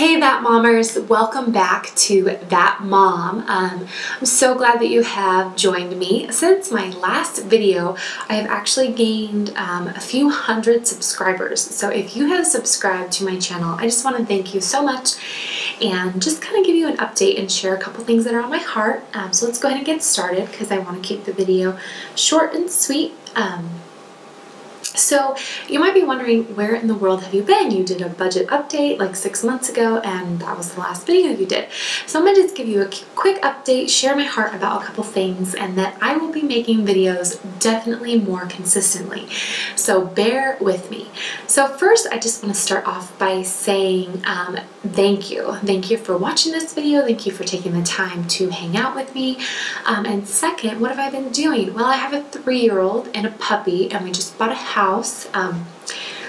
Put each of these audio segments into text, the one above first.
Hey That Mommers, welcome back to That Mom. I'm so glad that you have joined me. Since my last video, I have actually gained a few hundred subscribers. So if you have subscribed to my channel, I just want to thank you so much and just kind of give you an update and share a couple things that are on my heart. So let's go ahead and get started because I want to keep the video short and sweet. So you might be wondering, where in the world have you been? You did a budget update like 6 months ago, and that was the last video you did. So I'm going to just give you a quick update, share my heart about a couple things, and that I will be making videos definitely more consistently. So bear with me. So first, I just want to start off by saying thank you. Thank you for watching this video. Thank you for taking the time to hang out with me. And second, what have I been doing? Well, I have a 3-year-old and a puppy, and we just bought a house,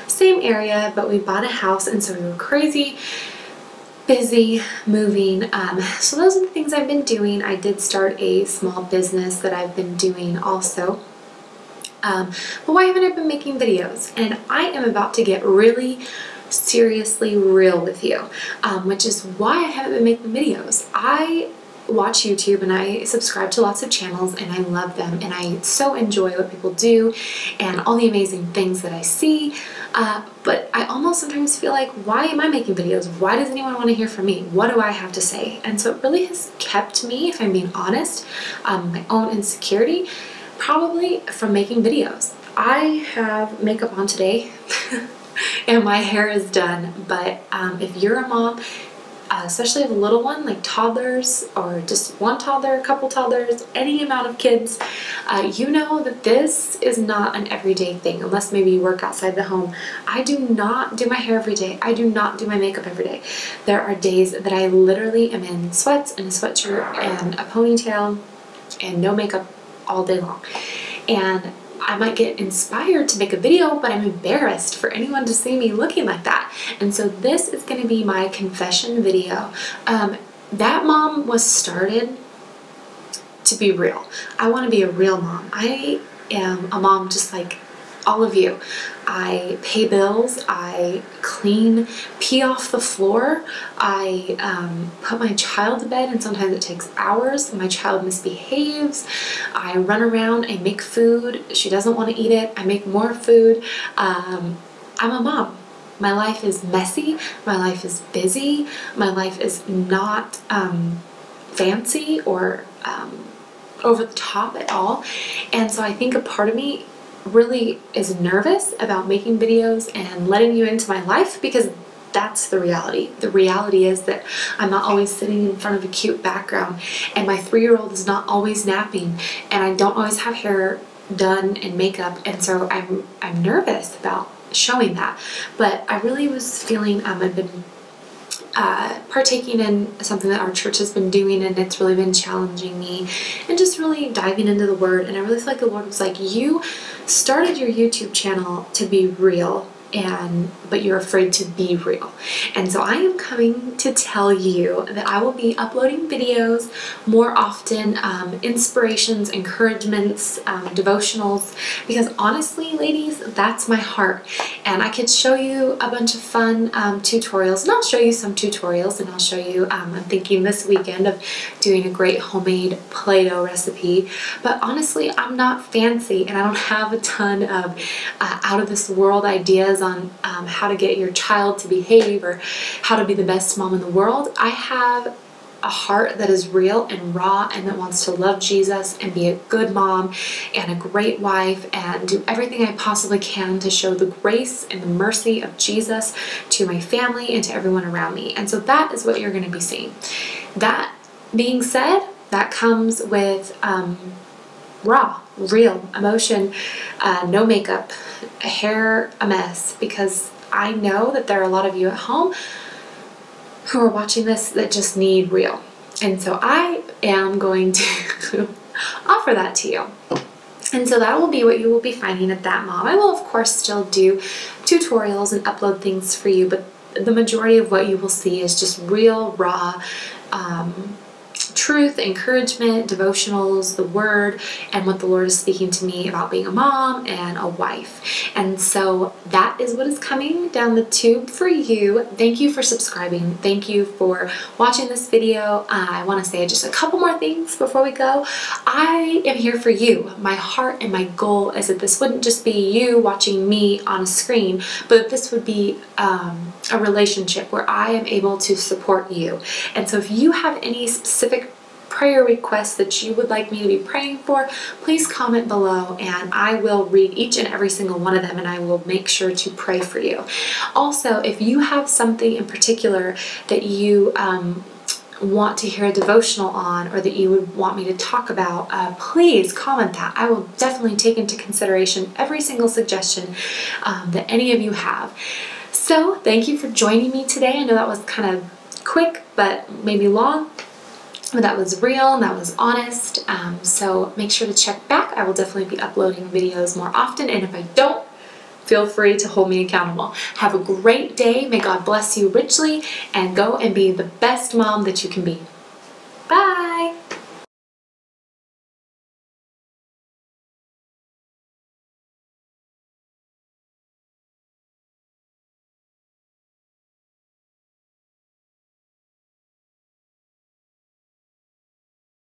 same area, but we bought a house, and so we were crazy busy moving. So those are the things I've been doing. I did start a small business that I've been doing also. But why haven't I been making videos? And I am about to get really seriously real with you, which is why I haven't been making videos. I watch YouTube and I subscribe to lots of channels and I love them and I so enjoy what people do and all the amazing things that I see, but I almost sometimes feel like, why am I making videos? Why does anyone want to hear from me? What do I have to say? And so it really has kept me, if I'm being honest, my own insecurity probably, from making videos. I have makeup on today and my hair is done, but if you're a mom, especially the little one, like toddlers, or just one toddler, a couple toddlers, any amount of kids, you know that this is not an everyday thing, unless maybe you work outside the home. I do not do my hair every day. I do not do my makeup every day. There are days that I literally am in sweats and a sweatshirt and a ponytail and no makeup all day long. And I might get inspired to make a video, but I'm embarrassed for anyone to see me looking like that. And so this is going to be my confession video. That Mom was started to be real. I want to be a real mom. I am a mom just like all of you. I pay bills, I clean, pee off the floor, I put my child to bed, and sometimes it takes hours. My child misbehaves, I run around, I make food, she doesn't want to eat it, I make more food. I'm a mom. My life is messy, my life is busy, my life is not fancy or over the top at all, and so I think a part of me really is nervous about making videos and letting you into my life, because that's the reality. The reality is that I'm not always sitting in front of a cute background, and my 3-year-old is not always napping, and I don't always have hair done and makeup, and so I'm nervous about showing that. But I really was feeling I've been partaking in something that our church has been doing, and it's really been challenging me and just really diving into the Word, and I really feel like the Lord was like, you started your YouTube channel to be real, but you're afraid to be real. And so I am coming to tell you that I will be uploading videos more often, inspirations, encouragements, devotionals, because honestly, ladies, that's my heart. And I could show you a bunch of fun tutorials, and I'll show you some tutorials, and I'll show you, I'm thinking this weekend of doing a great homemade Play-Doh recipe, but honestly, I'm not fancy, and I don't have a ton of out of this world ideas on how to get your child to behave or how to be the best mom in the world. I have a heart that is real and raw and that wants to love Jesus and be a good mom and a great wife and do everything I possibly can to show the grace and the mercy of Jesus to my family and to everyone around me. And so that is what you're going to be seeing. That being said, that comes with raw, real emotion, no makeup, hair a mess, because I know that there are a lot of you at home who are watching this that just need real. And so I am going to offer that to you. And so that will be what you will be finding at That Mom. I will, of course, still do tutorials and upload things for you, but the majority of what you will see is just real, raw, truth, encouragement, devotionals, the Word, and what the Lord is speaking to me about being a mom and a wife. And so that is what is coming down the tube for you. Thank you for subscribing. Thank you for watching this video. I want to say just a couple more things before we go. I am here for you. My heart and my goal is that this wouldn't just be you watching me on a screen, but that this would be a relationship where I am able to support you. And so if you have any specific prayer requests that you would like me to be praying for, please comment below and I will read each and every single one of them, and I will make sure to pray for you. Also, if you have something in particular that you want to hear a devotional on, or that you would want me to talk about, please comment that. I will definitely take into consideration every single suggestion that any of you have. So thank you for joining me today. I know that was kind of quick, but maybe long, but that was real and that was honest. So make sure to check back. I will definitely be uploading videos more often, and if I don't, feel free to hold me accountable. Have a great day. May God bless you richly, and go and be the best mom that you can be.